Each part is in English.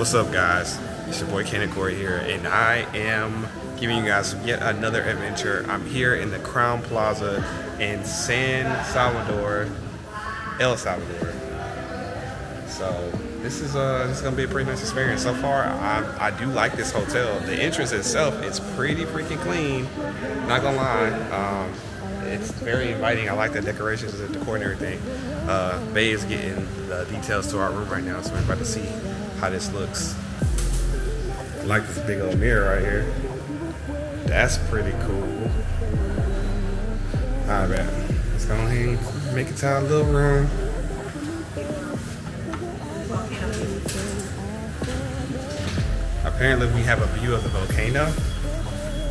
What's up, guys? It's your boy Canon Corey here, and I am giving you guys yet another adventure. I'm here in the Crowne Plaza in San Salvador, El Salvador. So this is gonna be a pretty nice experience. So far, I do like this hotel. The entrance itself is pretty freaking clean. Not gonna lie. It's very inviting. I like the decorations and the decor and everything. Bae is getting the details to our room right now, so we're about to see how this looks. I like this big old mirror right here. That's pretty cool. All right, let's go ahead and make it to our little room. Apparently, we have a view of the volcano,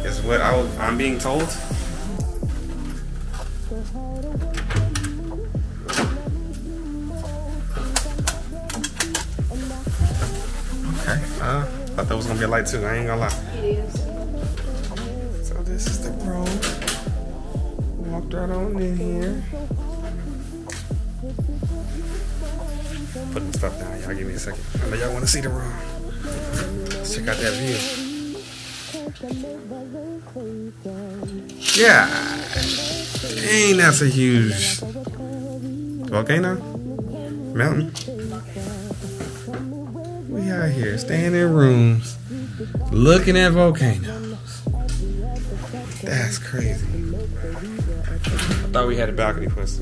is what I'm being told. Okay, thought that was gonna be a light too, I ain't gonna lie. It is. So this is the road. Walked right on in here. Putting stuff down, y'all give me a second. I know y'all wanna see the room. Let's check out that view. Yeah. Dang, that's a huge volcano, mountain. We out here staying in rooms, looking at volcanoes. That's crazy. I thought we had a balcony for us.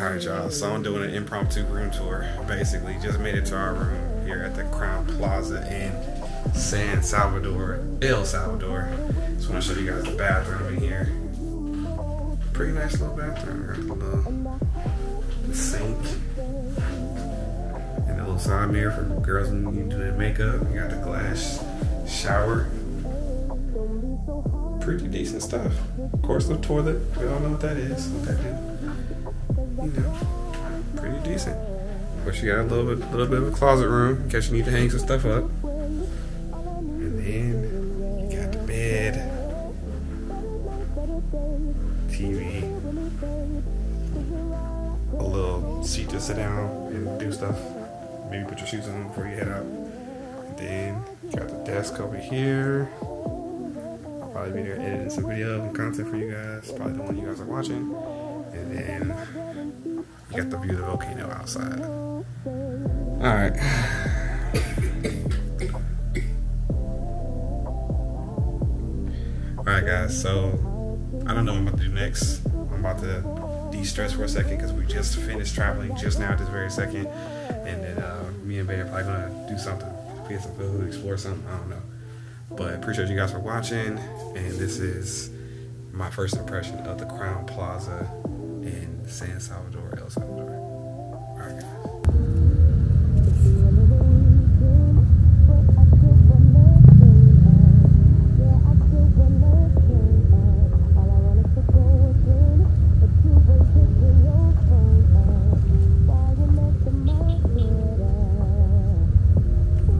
Alright, y'all, so I'm doing an impromptu room tour. Basically, just made it to our room here at the Crowne Plaza in San Salvador, El Salvador. Just want to show you guys the bathroom in here. Pretty nice little bathroom. Got the little sink and a little side mirror for girls when you do their makeup. You got the glass shower. Pretty decent stuff. Of course, the toilet. We all know what that is. What that do? You know, pretty decent. Of course, you got a little bit of a closet room in case you need to hang some stuff up. And then you got the bed, TV, a little seat to sit down and do stuff. Maybe put your shoes on before you head out. And then you got the desk over here. Probably be there editing some video and content for you guys, probably the one you guys are watching. And then you got the view of the volcano outside. Alright. Alright, guys, so I don't know what I'm about to do next. I'm about to de-stress for a second because we just finished traveling just now at this very second. And then me and Bae are probably gonna do something, get some food, explore something, I don't know. But I appreciate you guys for watching, and this is my first impression of the Crowne Plaza in San Salvador, El Salvador.